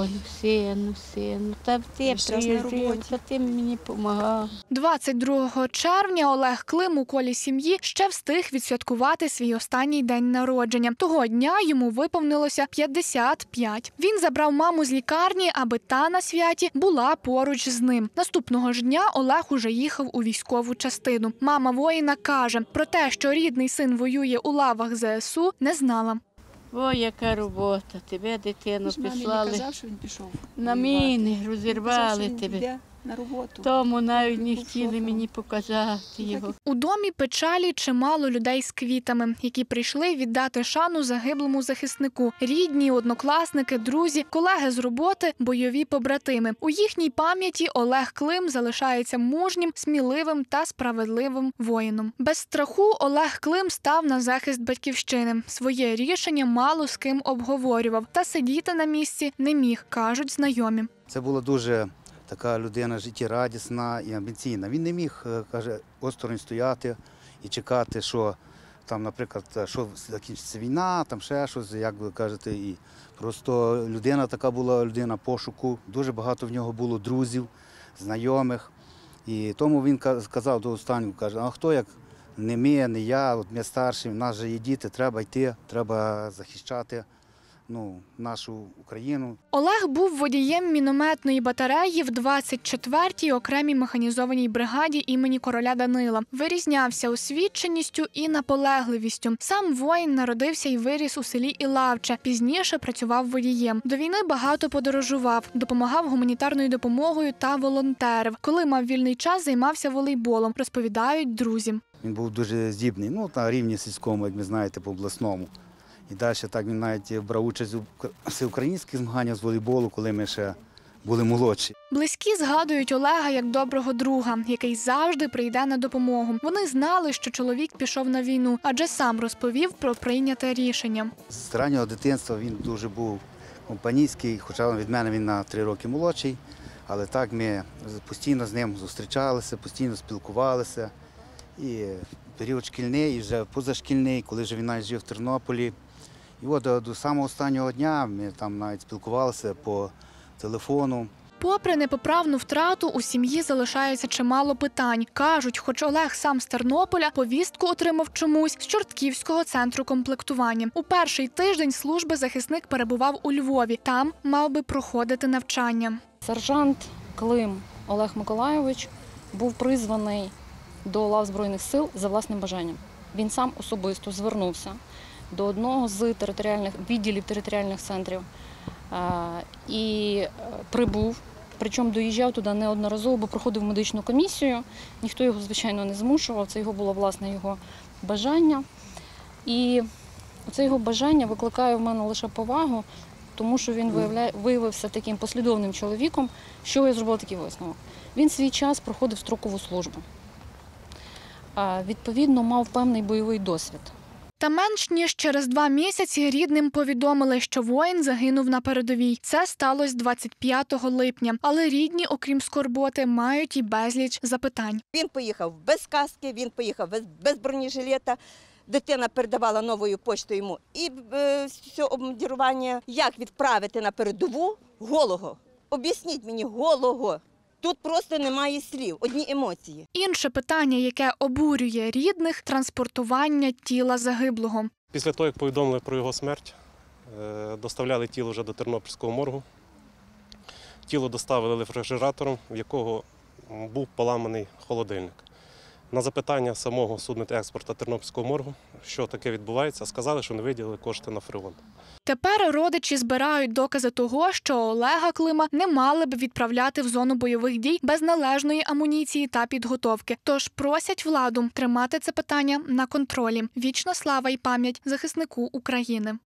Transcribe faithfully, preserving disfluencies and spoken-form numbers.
Олю, сину, сину, та ти приїздив, та ти мені допомагав. двадцять другого червня Олег Клим у колі сім'ї ще встиг відсвяткувати свій останній день народження. Того дня йому виповнилося п'ятдесят п'ять. Він забрав маму з лікарні, аби та на святі була поруч з ним. Наступного ж дня Олег уже їхав у військову частину. Мама воїна каже, про те, що рідний син воює у лавах зе ес у, не знала. О, яка робота, тебе дитину післали, казав, що він пішов на міни, розірвали тебе. На роботу. Тому навіть не хотіли мені показати його. У домі печалі чимало людей з квітами, які прийшли віддати шану загиблому захиснику. Рідні, однокласники, друзі, колеги з роботи, бойові побратими. У їхній пам'яті Олег Клим залишається мужнім, сміливим та справедливим воїном. Без страху Олег Клим став на захист батьківщини. Своє рішення мало з ким обговорював. Та сидіти на місці не міг, кажуть знайомі. Це було дуже... Така людина життєрадісна і амбіційна. Він не міг, каже, осторонь стояти і чекати, що там, наприклад, що закінчиться війна, там ще щось, як ви кажете. І просто людина така була, людина пошуку. Дуже багато в нього було друзів, знайомих. І тому він сказав до останнього, каже, а хто як? Не ми, не я, от ми старші, в нас же є діти, треба йти, треба захищати. Ну, нашу Україну. Олег був водієм мінометної батареї в двадцять четвертій окремій механізованій бригаді імені короля Данила. Вирізнявся освіченістю і наполегливістю. Сам воїн народився і виріс у селі Ілавче. Пізніше працював водієм. До війни багато подорожував, допомагав гуманітарною допомогою та волонтерів. Коли мав вільний час, займався волейболом, розповідають друзі. Він був дуже здібний, ну, на рівні сільському, як ви знаєте, по обласному. І далі так він навіть брав участь у всеукраїнських змаганнях з волейболу, коли ми ще були молодші. Близькі згадують Олега як доброго друга, який завжди прийде на допомогу. Вони знали, що чоловік пішов на війну, адже сам розповів про прийняте рішення. З раннього дитинства він дуже був компанійський, хоча від мене він на три роки молодший, але так ми постійно з ним зустрічалися, постійно спілкувалися. І період шкільний, і вже позашкільний, коли вже він навіть жив в Тернополі. І от до, до самого останнього дня ми там навіть спілкувалися по телефону. Попри непоправну втрату, у сім'ї залишається чимало питань. Кажуть, хоч Олег сам з Тернополя, повістку отримав чомусь з Чортківського центру комплектування. У перший тиждень служби захисник перебував у Львові. Там мав би проходити навчання. Сержант Клим Олег Миколайович був призваний до лав Збройних сил за власним бажанням. Він сам особисто звернувся до одного з територіальних відділів територіальних центрів і прибув, причому доїжджав туди неодноразово, бо проходив медичну комісію. Ніхто його, звичайно, не змушував, це його було власне його бажання. І це його бажання викликає в мене лише повагу, тому що він виявився таким послідовним чоловіком, що я зробила такий висновок. Він свій час проходив строкову службу. Відповідно, мав певний бойовий досвід. Та менш ніж через два місяці рідним повідомили, що воїн загинув на передовій. Це сталося двадцять п'ятого липня. Але рідні, окрім скорботи, мають і безліч запитань. Він поїхав без каски, він поїхав без бронежилета. Дитина передавала новою поштою йому і все обмундірування. Як відправити на передову голого? Об'ясніть мені, голого. Тут просто немає слів, одні емоції. Інше питання, яке обурює рідних – транспортування тіла загиблого. Після того, як повідомили про його смерть, доставляли тіло вже до Тернопільського моргу. Тіло доставили рефрижератором, в якого був поламаний холодильник. На запитання самого судмедекспорта Тернопільського моргу, що таке відбувається, сказали, що не виділили кошти на фреон. Тепер родичі збирають докази того, що Олега Клима не мали б відправляти в зону бойових дій без належної амуніції та підготовки. Тож просять владу тримати це питання на контролі. Вічна слава і пам'ять захиснику України.